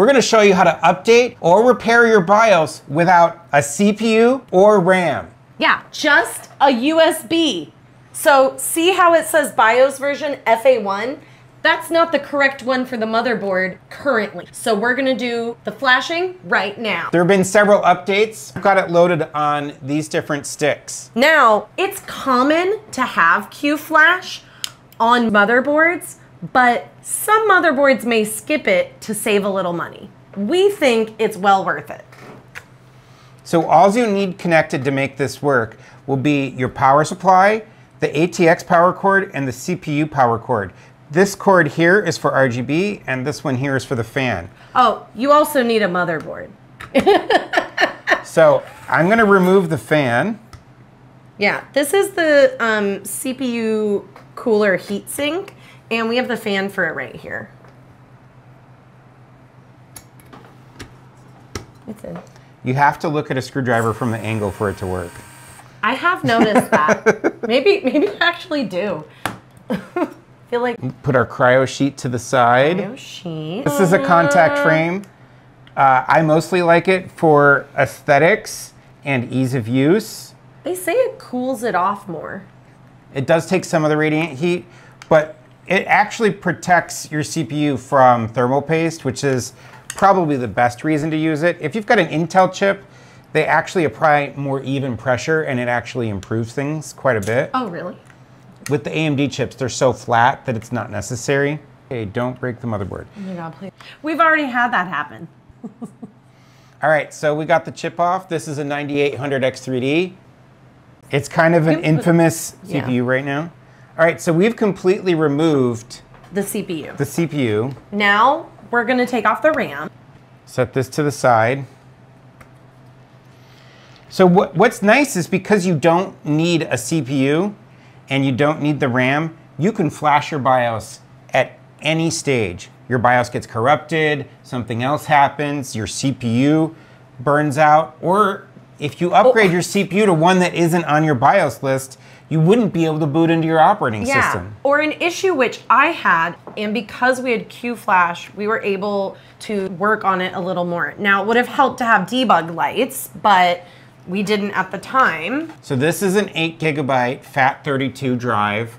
we're gonna show you how to update or repair your BIOS without a CPU or RAM. Yeah, just a USB. So see how it says BIOS version FA1? That's not the correct one for the motherboard currently. So we're gonna do the flashing right now. There have been several updates. I've got it loaded on these different sticks. Now, it's common to have Q-Flash on motherboards, but some motherboards may skip it to save a little money. We think it's well worth it. So all you need connected to make this work will be your power supply, the ATX power cord, and the CPU power cord. This cord here is for RGB, and this one here is for the fan. Oh, you also need a motherboard. So I'm gonna remove the fan. Yeah, this is the CPU cooler heatsink, and we have the fan for it right here. It's in. You have to look at a screwdriver from the angle for it to work. I have noticed that. Maybe I actually do. Feel like put our cryo sheet to the side. Cryo sheet. This is a contact frame. I mostly like it for aesthetics and ease of use. They say it cools it off more. It does take some of the radiant heat, but it actually protects your CPU from thermal paste, which is probably the best reason to use it. If you've got an Intel chip, they actually apply more even pressure and it actually improves things quite a bit. Oh, really? With the AMD chips, they're so flat that it's not necessary. Hey, don't break the motherboard. Oh my God, please. We've already had that happen. All right, so we got the chip off. This is a 9800X3D. It's kind of an infamous CPU right now. All right, so we've completely removed the CPU. Now we're gonna take off the RAM. Set this to the side. So what's nice is because you don't need a CPU, and you don't need the RAM, you can flash your BIOS at any stage. Your BIOS gets corrupted, something else happens, your CPU burns out, or if you upgrade your CPU to one that isn't on your BIOS list, you wouldn't be able to boot into your operating system. Or an issue which I had, and because we had Q-Flash, we were able to work on it a little more. Now, it would have helped to have debug lights, but we didn't at the time. So this is an 8GB FAT32 drive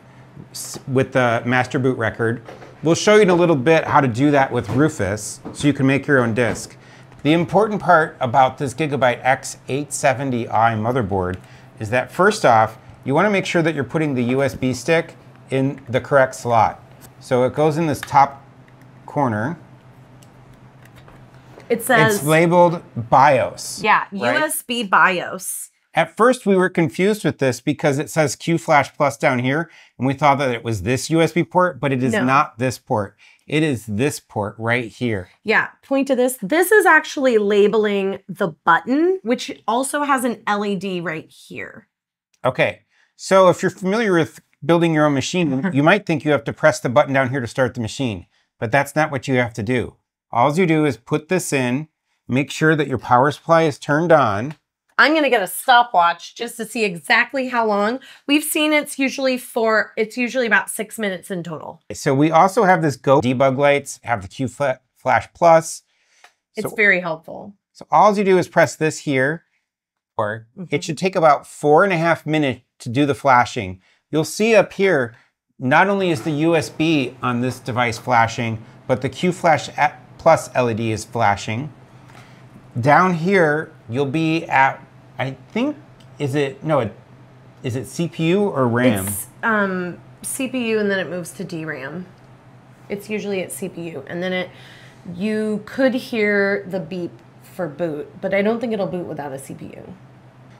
with the master boot record. We'll show you in a little bit how to do that with Rufus so you can make your own disk. The important part about this Gigabyte X870i motherboard is that first off, you want to make sure that you're putting the USB stick in the correct slot. So it goes in this top corner. It says, it's labeled BIOS. Yeah, right? USB BIOS. At first we were confused with this because it says Q-Flash Plus down here, and we thought that it was this USB port, but it is not this port. It is this port right here. Yeah, point to this. This is actually labeling the button, which also has an LED right here. Okay, so if you're familiar with building your own machine, you might think you have to press the button down here to start the machine, but that's not what you have to do. All you do is put this in, make sure that your power supply is turned on. I'm gonna get a stopwatch just to see exactly how long. We've seen it's usually about 6 minutes in total. So we also have this Go debug lights, have the Q-Flash Plus. It's very helpful. So all you do is press this here, or it should take about 4.5 minutes to do the flashing. You'll see up here, not only is the USB on this device flashing, but the Q-Flash Plus LED is flashing. Down here, you'll be at, I think, is it CPU or RAM? It's CPU, and then it moves to DRAM. It's usually at CPU, and then you could hear the beep for boot, but I don't think it'll boot without a CPU.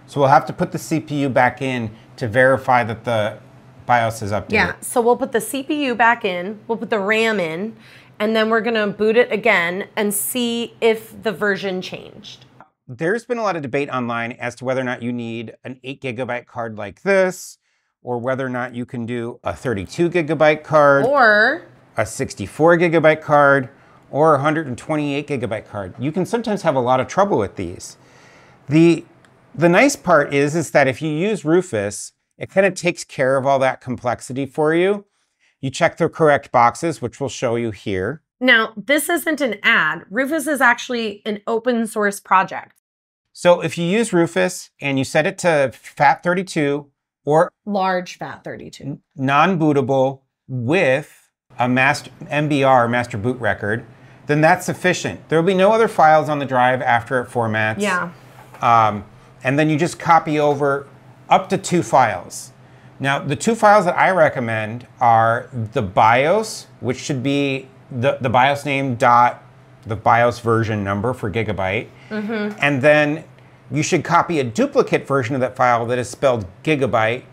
So we'll have to put the CPU back in to verify that the BIOS is updated. Yeah, so we'll put the CPU back in, we'll put the RAM in, and then we're gonna boot it again and see if the version changed. There's been a lot of debate online as to whether or not you need an 8GB card like this, or whether or not you can do a 32GB card, or a 64GB card, or a 128GB card. You can sometimes have a lot of trouble with these. The nice part is that if you use Rufus, it kind of takes care of all that complexity for you. You check the correct boxes, which we'll show you here. Now, this isn't an ad. Rufus is actually an open source project. So if you use Rufus and you set it to FAT32 or large FAT32, non-bootable with a MBR, master boot record, then that's sufficient. There'll be no other files on the drive after it formats. Yeah. And then you just copy over up to 2 files. Now, the 2 files that I recommend are the BIOS, which should be the BIOS name dot the BIOS version number for Gigabyte. Mm-hmm. And then you should copy a duplicate version of that file that is spelled Gigabyte,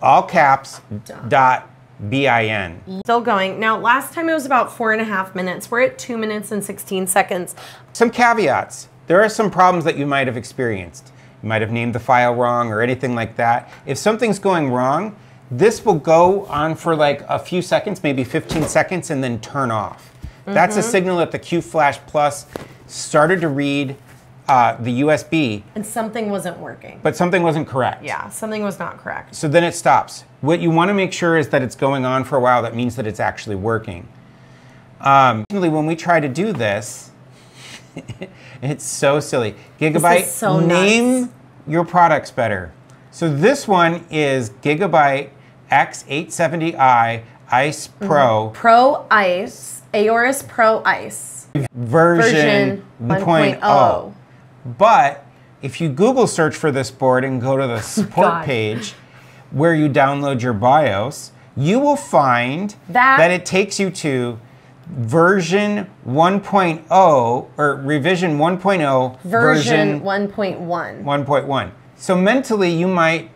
all caps, dot BIN. Still going. Now, last time it was about 4.5 minutes. We're at 2 minutes and 16 seconds. Some caveats. There are some problems that you might have experienced. You might have named the file wrong or anything like that. If something's going wrong, this will go on for like a few seconds, maybe 15 seconds, and then turn off. Mm-hmm. That's a signal that the Q-Flash Plus started to read the USB. And something wasn't working. But something wasn't correct. Yeah, something was not correct. So then it stops. What you want to make sure is that it's going on for a while. That means that it's actually working. When we try to do this, it's so silly. Gigabyte, so name nuts. Your products better. So this one is Gigabyte X870i Ice Pro. Mm-hmm. Pro Ice, Aorus Pro Ice. Version 1.0. But if you Google search for this board and go to the support page where you download your BIOS, you will find that it takes you to version 1.0 or revision 1.0. Version 1.1. 1.1. So mentally you might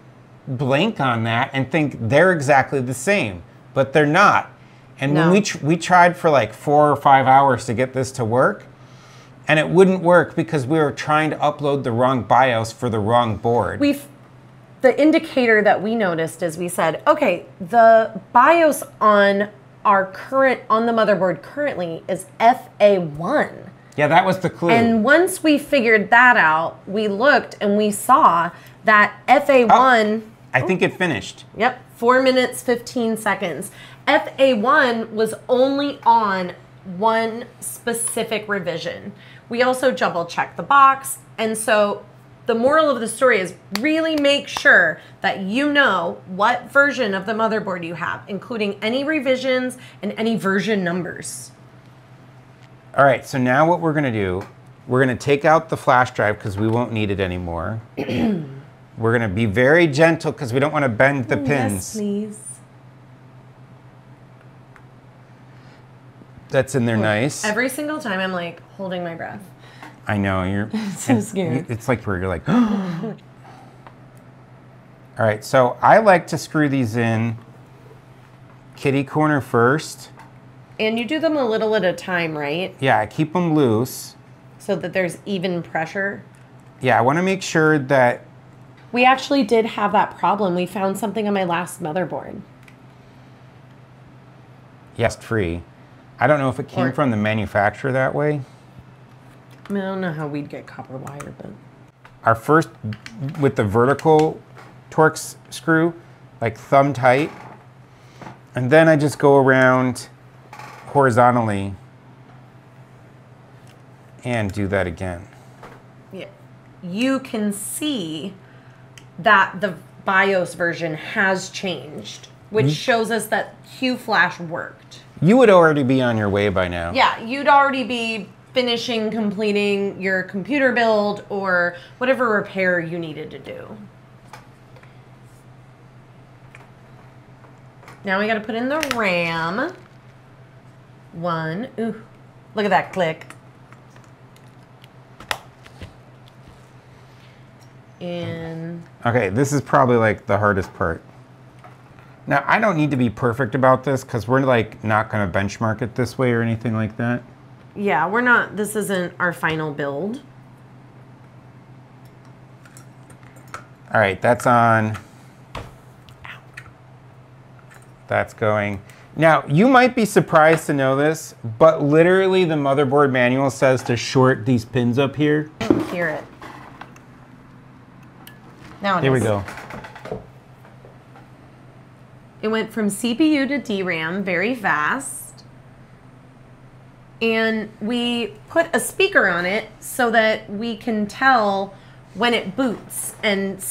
blink on that and think they're exactly the same, but they're not. And no. When we tried for like 4 or 5 hours to get this to work, and it wouldn't work because we were trying to upload the wrong BIOS for the wrong board. The indicator that we noticed is we said, okay, the BIOS on the motherboard currently is FA1. Yeah, that was the clue. And once we figured that out, we looked and we saw that FA1. Oh, I think it finished. Yep, 4 minutes, 15 seconds. FA1 was only on one specific revision. We also double checked the box. And so the moral of the story is really make sure that you know what version of the motherboard you have, including any revisions and any version numbers. All right, so now what we're gonna do, we're gonna take out the flash drive because we won't need it anymore. We're gonna be very gentle because we don't wanna bend the pins. Yes, please. That's in there nice. Every single time I'm like holding my breath. I know, you're it's so scary. It's like where you're like, all right, so I like to screw these in kitty corner first. And you do them a little at a time, right? Yeah, I keep them loose. So that there's even pressure? Yeah, I wanna make sure that. We actually did have that problem. We found something on my last motherboard. Yes, free. I don't know if it came from the manufacturer that way. I mean, I don't know how we'd get copper wire, but. Our first, with the vertical Torx screw, like thumb tight. And then I just go around horizontally and do that again. Yeah. You can see that the BIOS version has changed, which shows us that Q-Flash worked. You would already be on your way by now. Yeah, you'd already be finishing completing your computer build or whatever repair you needed to do. Now we gotta put in the RAM. One, ooh, look at that click. And okay, this is probably like the hardest part. Now, I don't need to be perfect about this because we're like not going to benchmark it this way or anything like that. Yeah, we're not, this isn't our final build. All right, that's on. Ow. That's going. Now, you might be surprised to know this, but literally the motherboard manual says to short these pins up here. I can hear it. Now it here is. We go. It went from CPU to DRAM very fast. and we put a speaker on it so that we can tell when it boots, and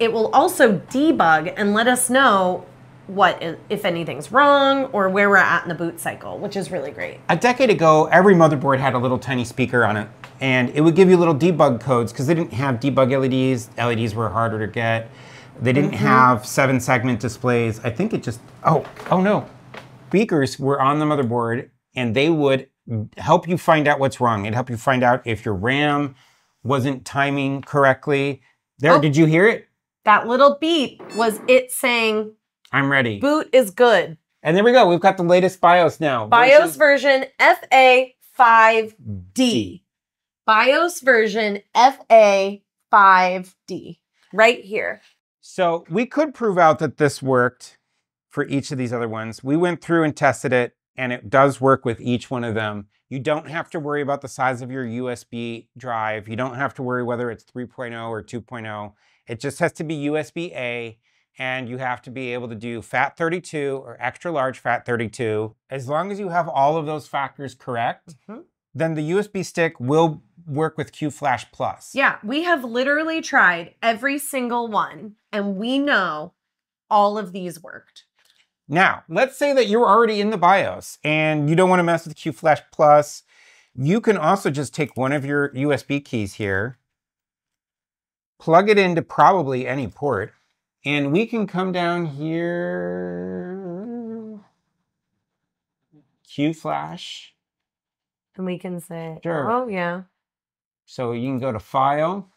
it will also debug and let us know what, if anything's wrong or where we're at in the boot cycle, which is really great. A decade ago, every motherboard had a little tiny speaker on it, and it would give you little debug codes because they didn't have debug LEDs. LEDs were harder to get. They didn't have 7-segment displays. I think it just, oh no. Speakers were on the motherboard, and they would help you find out what's wrong. It'd help you find out if your RAM wasn't timing correctly. There, did you hear it? That little beep was it saying, I'm ready. Boot is good. And there we go. We've got the latest BIOS now. BIOS version FA5D. BIOS version FA5D. Right here. So we could prove out that this worked for each of these other ones. We went through and tested it, and it does work with each one of them. You don't have to worry about the size of your USB drive. You don't have to worry whether it's 3.0 or 2.0. It just has to be USB-A. And you have to be able to do FAT32 or extra large FAT32. As long as you have all of those factors correct, then the USB stick will work with Q-Flash Plus. Yeah, we have literally tried every single one, and we know all of these worked. Now, let's say that you're already in the BIOS and you don't want to mess with Q-Flash Plus. You can also just take one of your USB keys here, plug it into probably any port, and we can come down here, Q-Flash. And we can say, oh yeah. So you can go to File.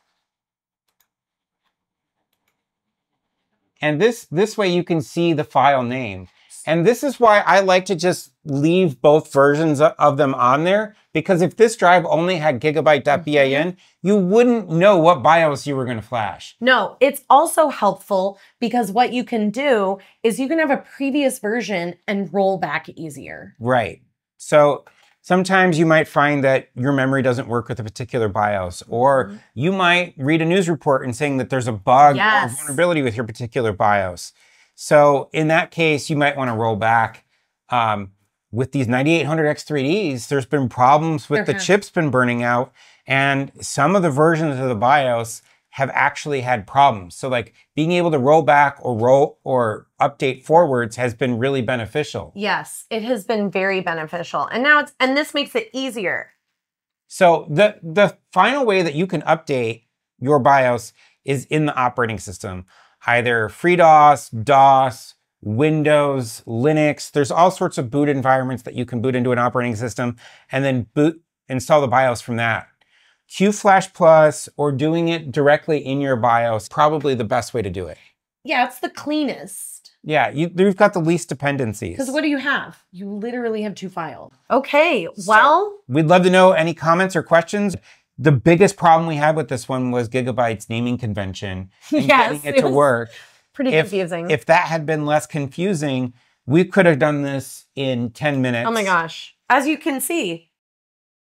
And this way you can see the file name. And this is why I like to just leave both versions of them on there, because if this drive only had gigabyte.bin, you wouldn't know what BIOS you were going to flash. No, it's also helpful because what you can do is you can have a previous version and roll back easier. Right. So sometimes you might find that your memory doesn't work with a particular BIOS, or you might read a news report and saying that there's a bug or vulnerability with your particular BIOS. So in that case, you might want to roll back. With these 9800X3Ds, there's been problems with the chips been burning out, and some of the versions of the BIOS have actually had problems. So like being able to roll back or update forwards has been really beneficial. Yes, it has been very beneficial. And now it's, and this makes it easier. So the final way that you can update your BIOS is in the operating system, either FreeDOS, DOS, Windows, Linux. There's all sorts of boot environments that you can boot into an operating system and then install the BIOS from that. Q-Flash Plus or doing it directly in your BIOS, probably the best way to do it. Yeah, it's the cleanest. Yeah, you've got the least dependencies. Because what do you have? You literally have two files. Okay, well. So we'd love to know any comments or questions. The biggest problem we had with this one was Gigabyte's naming convention and getting it to work. Pretty confusing. If that had been less confusing, we could have done this in 10 minutes. Oh my gosh. As you can see,